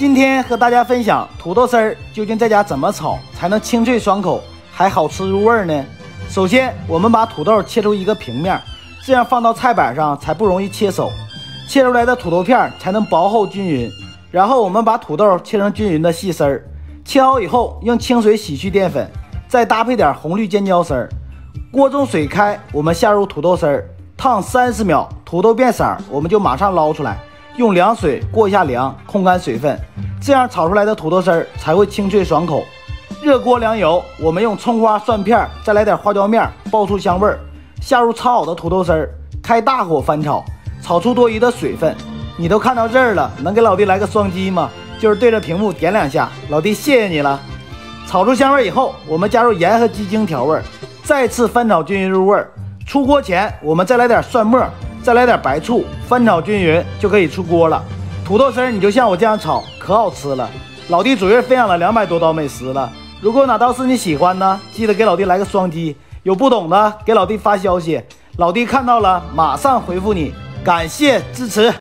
今天和大家分享土豆丝儿究竟在家怎么炒才能清脆爽口，还好吃入味呢？首先，我们把土豆切出一个平面，这样放到菜板上才不容易切手，切出来的土豆片才能薄厚均匀。然后我们把土豆切成均匀的细丝儿，切好以后用清水洗去淀粉，再搭配点红绿尖椒丝儿。锅中水开，我们下入土豆丝儿，烫30秒，土豆变色儿，我们就马上捞出来。 用凉水过一下凉，控干水分，这样炒出来的土豆丝儿才会清脆爽口。热锅凉油，我们用葱花、蒜片，再来点花椒面，爆出香味儿。下入炒好的土豆丝儿，开大火翻炒，炒出多余的水分。你都看到这儿了，能给老弟来个双击吗？就是对着屏幕点两下，老弟谢谢你了。炒出香味以后，我们加入盐和鸡精调味，再次翻炒均匀入味。出锅前，我们再来点蒜末。 再来点白醋，翻炒均匀就可以出锅了。土豆丝儿你就像我这样炒，可好吃了。老弟主页分享了200多道美食了，如果哪道是你喜欢呢，记得给老弟来个双击。有不懂的给老弟发消息，老弟看到了马上回复你。感谢支持。